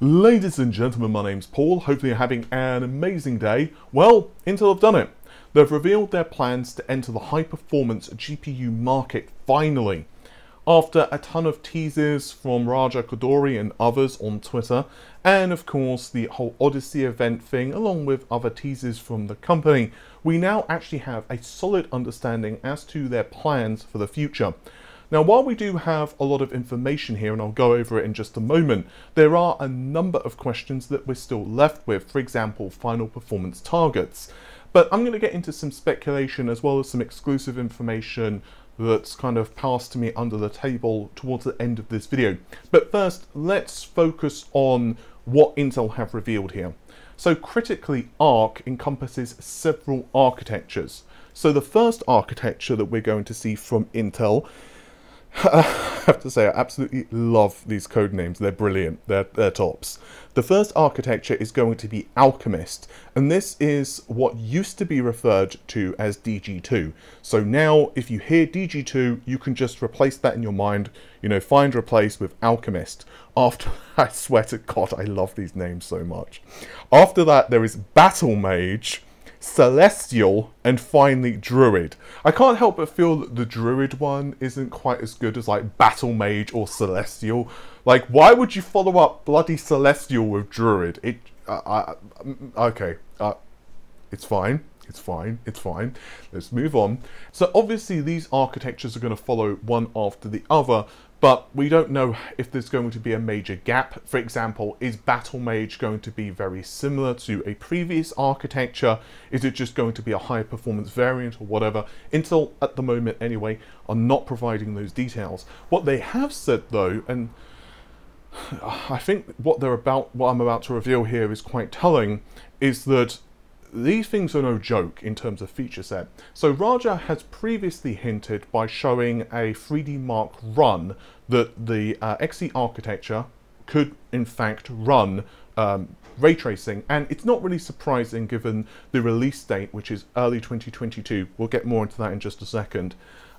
Ladies and gentlemen, my name's Paul. Hopefully you're having an amazing day. Well, Intel have done it. They've revealed their plans to enter the high-performance GPU market finally. After a ton of teasers from Raja Koduri and others on Twitter, and of course the whole Odyssey event thing, along with other teasers from the company, we now actually have a solid understanding as to their plans for the future. Now, while we do have a lot of information here, and I'll go over it in just a moment, there are a number of questions that we're still left with, for example, final performance targets. But I'm going to get into some speculation as well as some exclusive information that's kind of passed to me under the table towards the end of this video. But first, let's focus on what Intel have revealed here. So critically, ARC encompasses several architectures. So the first architecture that we're going to see from Intel, I have to say, I absolutely love these code names. They're brilliant. They're tops. The first architecture is going to be Alchemist, and this is what used to be referred to as DG2. So now, if you hear DG2, you can just replace that in your mind, you know, find replace with Alchemist. After, I swear to God, I love these names so much. After that, there is Battlemage, Celestial, and finally Druid. I can't help but feel that the Druid one isn't quite as good as like Battlemage or Celestial. Like, why would you follow up bloody Celestial with Druid? It's fine. It's fine. Let's move on. So obviously these architectures are going to follow one after the other, but we don't know if there's going to be a major gap. For example, is Battlemage going to be very similar to a previous architecture? Is it just going to be a high performance variant or whatever? Intel, at the moment anyway, are not providing those details. What they have said though, and I think what I'm about to reveal here is quite telling, is that these things are no joke in terms of feature set. So Raja has previously hinted by showing a 3D Mark run that the XE architecture could in fact run ray tracing, and it's not really surprising given the release date, which is early 2022. We'll get more into that in just a second.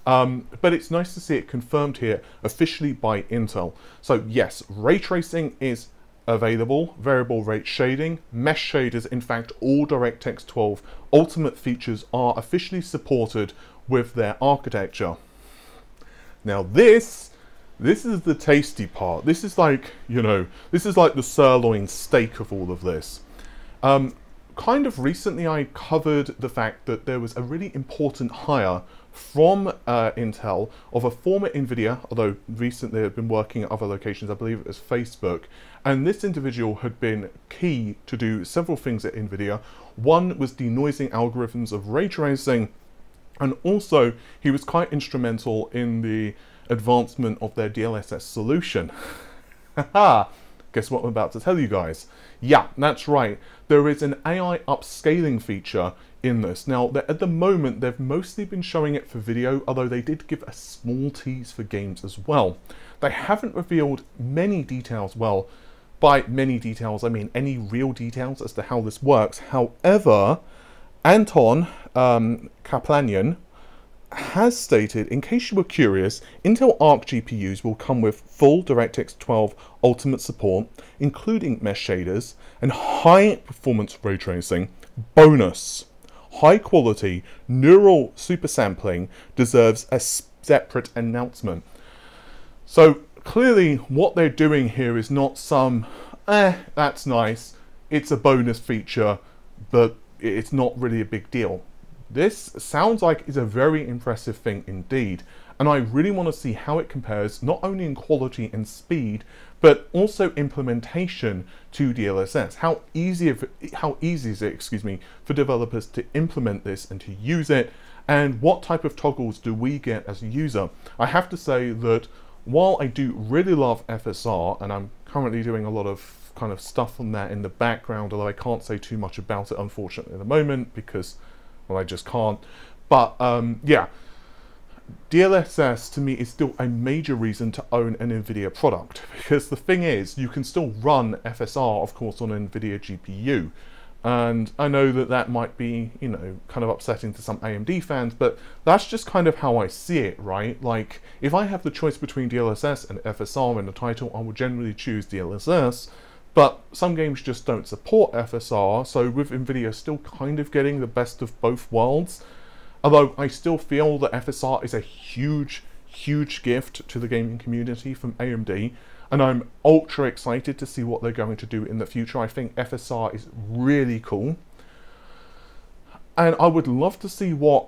But it's nice to see it confirmed here officially by Intel. So yes, ray tracing is available, variable rate shading, mesh shaders, in fact all DirectX 12 Ultimate features are officially supported with their architecture. Now this is the tasty part. This is like, you know, this is like the sirloin steak of all of this. Kind of recently I covered the fact that there was a really important hire from Intel of a former Nvidia, although recently they've been working at other locations, I believe it was Facebook, and this individual had been key to do several things at Nvidia. One was denoising algorithms of ray tracing, and also he was quite instrumental in the advancement of their DLSS solution. Haha! Guess what I'm about to tell you guys? Yeah, that's right. There is an AI upscaling feature in this. Now, at the moment, they've mostly been showing it for video, although they did give a small tease for games as well. They haven't revealed many details. Well, by many details, I mean any real details as to how this works. However, Anton Kaplanyan has stated, in case you were curious, Intel Arc GPUs will come with full DirectX 12 Ultimate support, including mesh shaders and high performance ray tracing. Bonus, high quality neural super sampling deserves a separate announcement. So clearly what they're doing here is not some, that's nice, it's a bonus feature, but it's not really a big deal. This sounds like is a very impressive thing indeed, and I really want to see how it compares not only in quality and speed, but also implementation to DLSS. How easy is it, excuse me, for developers to implement this and to use it, and what type of toggles do we get as a user? I have to say that while I do really love FSR, and I'm currently doing a lot of kind of stuff on that in the background, although I can't say too much about it unfortunately at the moment because, well, I just can't. But yeah, DLSS to me is still a major reason to own an Nvidia product, because the thing is, you can still run FSR, of course, on an Nvidia GPU. And I know that that might be, you know, kind of upsetting to some AMD fans, but that's just kind of how I see it, right? Like, if I have the choice between DLSS and FSR in the title, I will generally choose DLSS. But some games just don't support FSR, so with Nvidia still kind of getting the best of both worlds. Although I still feel that FSR is a huge, huge gift to the gaming community from AMD, and I'm ultra excited to see what they're going to do in the future. I think FSR is really cool. And I would love to see what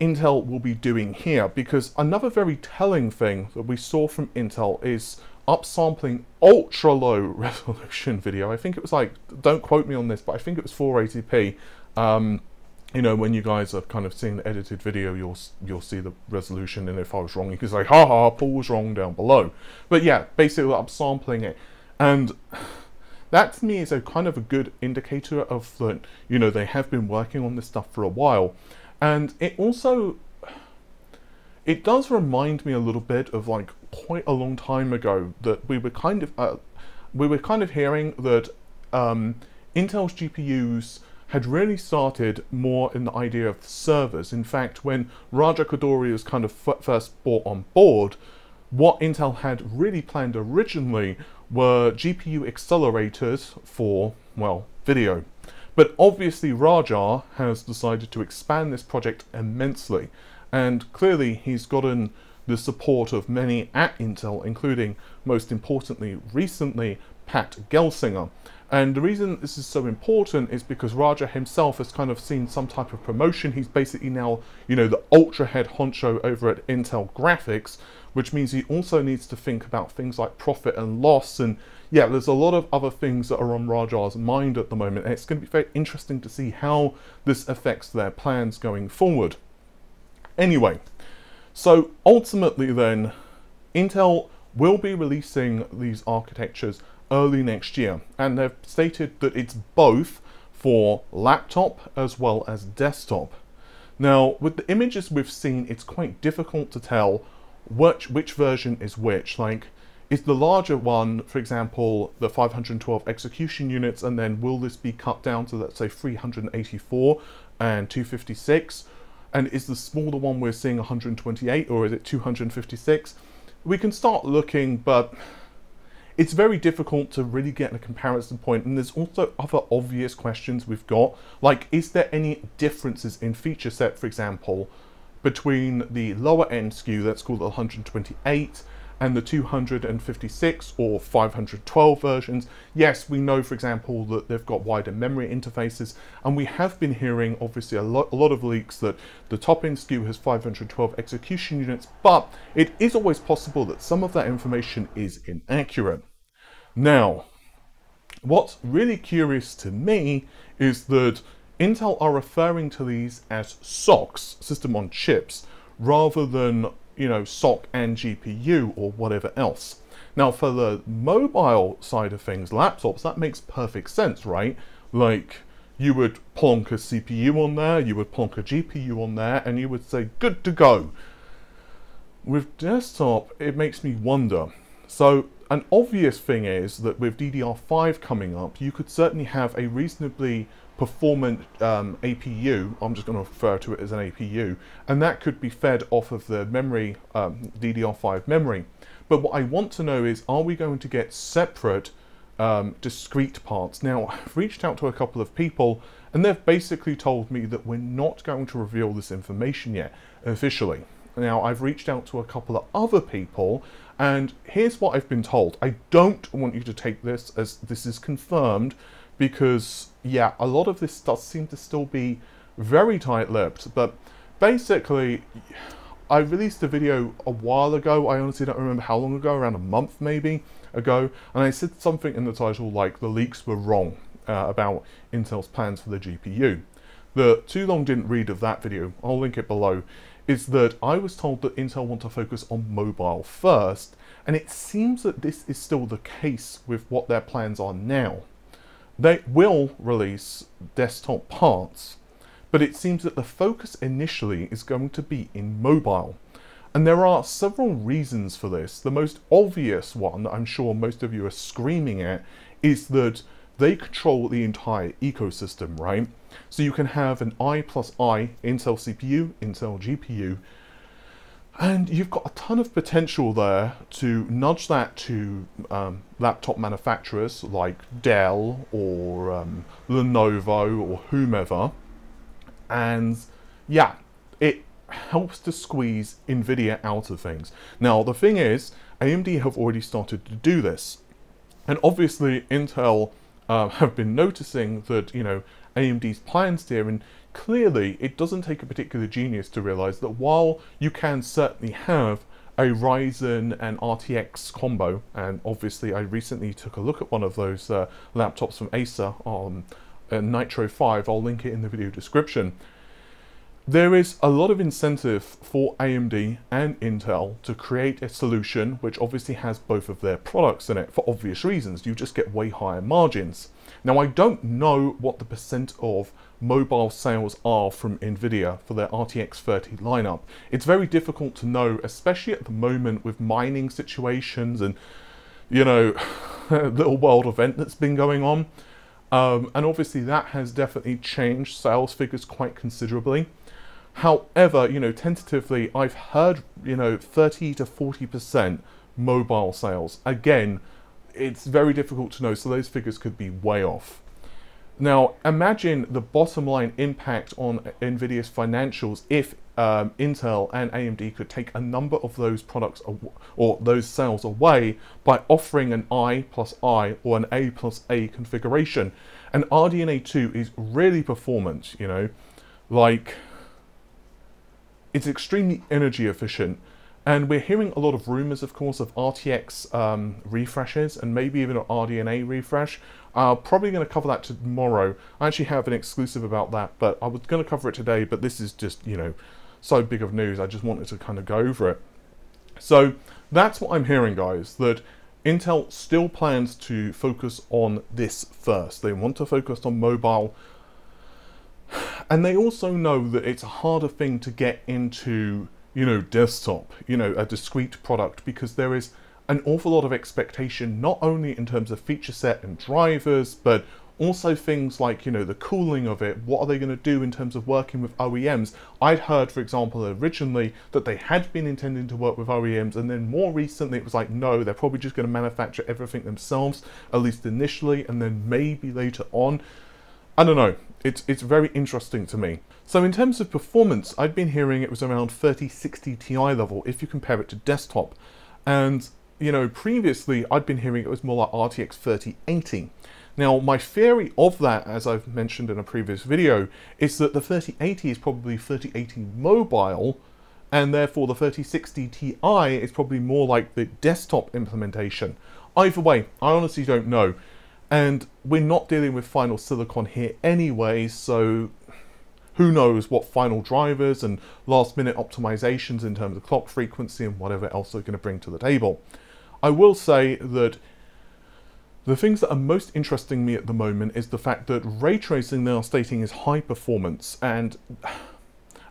Intel will be doing here, because another very telling thing that we saw from Intel is upsampling ultra low resolution video. I think it was like, don't quote me on this, but I think it was 480p. You know, when you guys are kind of seeing the edited video, you'll see the resolution, and if I was wrong, you can say, haha, Paul was wrong down below. But yeah, basically upsampling it. And that to me is a kind of a good indicator of that, you know, they have been working on this stuff for a while. And it also, it does remind me a little bit of like quite a long time ago that we were kind of hearing that Intel's GPUs had really started more in the idea of servers. In fact, when Raja Koduri was kind of first brought on board, what Intel had really planned originally were GPU accelerators for, well, video. But obviously Raja has decided to expand this project immensely, and clearly he's gotten the support of many at Intel, including, most importantly, recently, Pat Gelsinger. And the reason this is so important is because Raja himself has kind of seen some type of promotion. He's basically now, you know, the ultra head honcho over at Intel Graphics, which means he also needs to think about things like profit and loss. And yeah, there's a lot of other things that are on Raja's mind at the moment. And it's going to be very interesting to see how this affects their plans going forward. Anyway, so ultimately then, Intel will be releasing these architectures early next year, and they've stated that it's both for laptop as well as desktop. Now, with the images we've seen, it's quite difficult to tell which version is which. Like, is the larger one, for example, the 512 execution units, and then will this be cut down to, let's say, 384 and 256? And is the smaller one we're seeing 128, or is it 256? We can start looking, but it's very difficult to really get a comparison point, and there's also other obvious questions we've got, like is there any differences in feature set, for example, between the lower end SKU, that's called the 128, and the 256 or 512 versions. Yes, we know, for example, that they've got wider memory interfaces, and we have been hearing, obviously, a lot of leaks that the top end SKU has 512 execution units, but it is always possible that some of that information is inaccurate. Now, what's really curious to me is that Intel are referring to these as SoCs, system on chips, rather than, you know, SoC and GPU or whatever else. Now, for the mobile side of things, laptops, that makes perfect sense, right? Like, you would plonk a CPU on there, you would plonk a GPU on there, and you would say, good to go. With desktop, it makes me wonder. So, an obvious thing is that with DDR5 coming up, you could certainly have a reasonably performant APU, I'm just going to refer to it as an APU, and that could be fed off of the memory, DDR5 memory. But what I want to know is, are we going to get separate discrete parts? Now, I've reached out to a couple of people, and they've basically told me that we're not going to reveal this information yet, officially. Now, I've reached out to a couple of other people, and here's what I've been told. I don't want you to take this as this is confirmed, because yeah, a lot of this does seem to still be very tight-lipped. But basically, I released a video a while ago, I honestly don't remember how long ago, around a month maybe ago, and I said something in the title like the leaks were wrong about Intel's plans for the GPU. The too long didn't read of that video, I'll link it below, is that I was told that Intel want to focus on mobile first, and it seems that this is still the case with what their plans are now. They will release desktop parts, but it seems that the focus initially is going to be in mobile. And there are several reasons for this. The most obvious one that I'm sure most of you are screaming at is that they control the entire ecosystem, right? So you can have an I plus I, Intel CPU, Intel GPU, And you've got a ton of potential there to nudge that to laptop manufacturers like Dell or Lenovo or whomever. And yeah, it helps to squeeze Nvidia out of things. Now, the thing is, AMD have already started to do this. And obviously, Intel have been noticing that, you know, AMD's plans here, and clearly it doesn't take a particular genius to realize that while you can certainly have a Ryzen and RTX combo, and obviously I recently took a look at one of those laptops from Acer on Nitro 5, I'll link it in the video description, there is a lot of incentive for AMD and Intel to create a solution which obviously has both of their products in it for obvious reasons. You just get way higher margins. Now, I don't know what the percent of mobile sales are from Nvidia for their RTX 30 lineup. It's very difficult to know, especially at the moment with mining situations and, you know, little world event that's been going on. And obviously that has definitely changed sales figures quite considerably. However, you know, tentatively, I've heard, you know, 30 to 40% mobile sales. Again, it's very difficult to know, so those figures could be way off. Now, imagine the bottom line impact on Nvidia's financials if Intel and AMD could take a number of those products or those sales away by offering an I+I or an A+A configuration. And RDNA2 is really performant, you know, like it's extremely energy efficient. And we're hearing a lot of rumors, of course, of RTX refreshes and maybe even an RDNA refresh. Probably going to cover that tomorrow. I actually have an exclusive about that, but I was going to cover it today, but this is just, you know, so big of news, I just wanted to kind of go over it. So that's what I'm hearing, guys, that Intel still plans to focus on this first. They want to focus on mobile. And they also know that it's a harder thing to get into, you know, desktop, you know, a discrete product, because there is an awful lot of expectation, not only in terms of feature set and drivers, but also things like, you know, the cooling of it. What are they going to do in terms of working with OEMs? I'd heard, for example, originally that they had been intending to work with OEMs, and then more recently it was like, no, they're probably just going to manufacture everything themselves, at least initially, and then maybe later on. I don't know. It's very interesting to me. So in terms of performance, I'd been hearing it was around 3060 Ti level if you compare it to desktop. And, you know, previously I'd been hearing it was more like RTX 3080. Now, my theory of that, as I've mentioned in a previous video, is that the 3080 is probably 3080 mobile, and therefore the 3060 Ti is probably more like the desktop implementation. Either way, I honestly don't know. And we're not dealing with final silicon here anyway, so who knows what final drivers and last minute optimizations in terms of clock frequency and whatever else they're going to bring to the table. I will say that the things that are most interesting me at the moment is the fact that ray tracing, they are stating, is high performance. And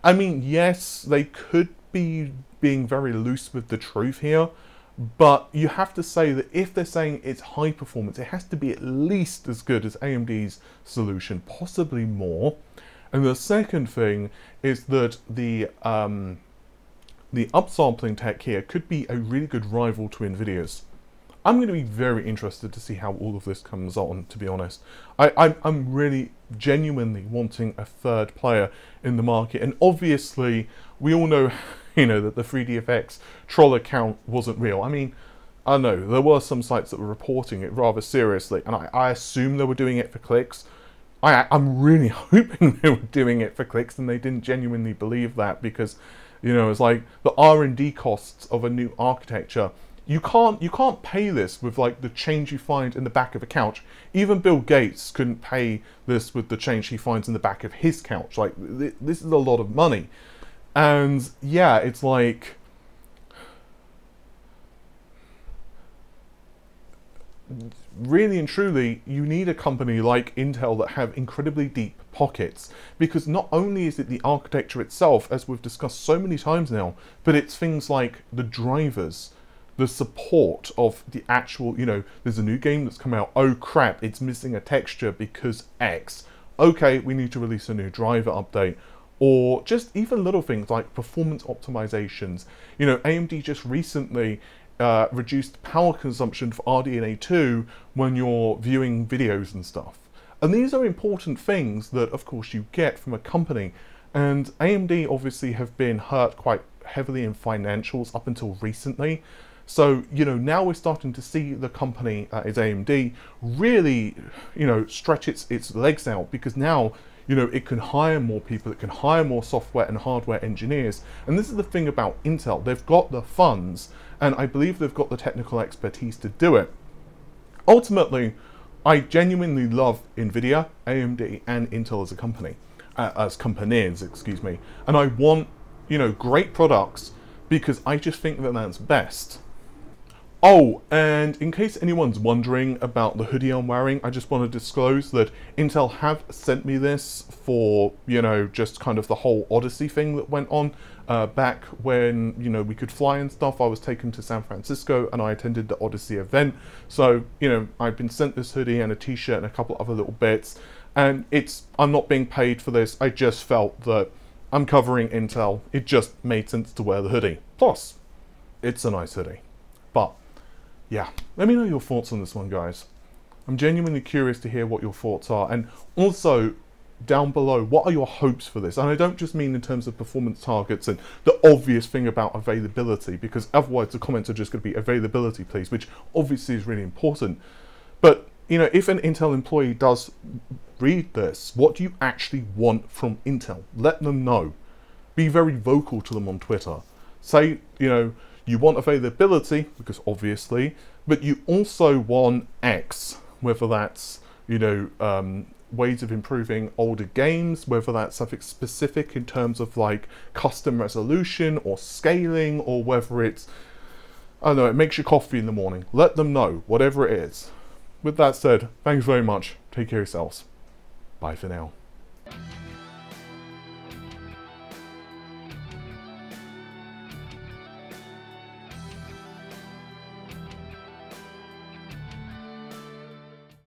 I mean, yes, they could be being very loose with the truth here, but you have to say that if they're saying it's high performance, it has to be at least as good as AMD's solution, possibly more. And the second thing is that the upsampling tech here could be a really good rival to Nvidia's. I'm going to be very interested to see how all of this comes on, to be honest. I'm really genuinely wanting a third player in the market. And obviously, we all know, you know, that the 3DFX troll account wasn't real. I mean, I know there were some sites that were reporting it rather seriously, and I assume they were doing it for clicks. I'm really hoping they were doing it for clicks and they didn't genuinely believe that, because, you know, it's like the R&D costs of a new architecture. You can't pay this with like the change you find in the back of a couch. Even Bill Gates couldn't pay this with the change he finds in the back of his couch. Like, this is a lot of money. And yeah, it's like, really and truly, you need a company like Intel that have incredibly deep pockets, because not only is it the architecture itself, as we've discussed so many times now, but it's things like the drivers, the support of the actual, you know, there's a new game that's come out, oh crap, it's missing a texture because X. Okay, we need to release a new driver update. or just even little things like performance optimizations. You know, AMD just recently reduced power consumption for RDNA2 when you're viewing videos and stuff. And these are important things that, of course, you get from a company. And AMD obviously have been hurt quite heavily in financials up until recently. So, you know, now we're starting to see the company, as AMD, really, you know, stretch its legs out, because now, you know, it can hire more people, it can hire more software and hardware engineers. And this is the thing about Intel. They've got the funds, and I believe they've got the technical expertise to do it. Ultimately, I genuinely love Nvidia, AMD, and Intel as a company, as companies, excuse me. And I want, you know, great products, because I just think that that's best. Oh, and in case anyone's wondering about the hoodie I'm wearing, I just want to disclose that Intel have sent me this for, you know, just kind of the whole Odyssey thing that went on back when, you know, we could fly and stuff. I was taken to San Francisco and I attended the Odyssey event. So, you know, I've been sent this hoodie and a t-shirt and a couple other little bits. And it's, I'm not being paid for this. I just felt that I'm covering Intel. It just made sense to wear the hoodie. Plus, it's a nice hoodie. But yeah, let me know your thoughts on this one, guys. I'm genuinely curious to hear what your thoughts are. And also, down below, what are your hopes for this? And I don't just mean in terms of performance targets and the obvious thing about availability, because otherwise the comments are just going to be availability, please, which obviously is really important. But, you know, if an Intel employee does read this, what do you actually want from Intel? Let them know. Be very vocal to them on Twitter. Say, you know, you want availability, because obviously, but you also want X, whether that's, you know, ways of improving older games, whether that's something specific in terms of like custom resolution or scaling, or whether it's, I don't know, it makes your coffee in the morning. Let them know, whatever it is. With that said, thanks very much. Take care of yourselves. Bye for now.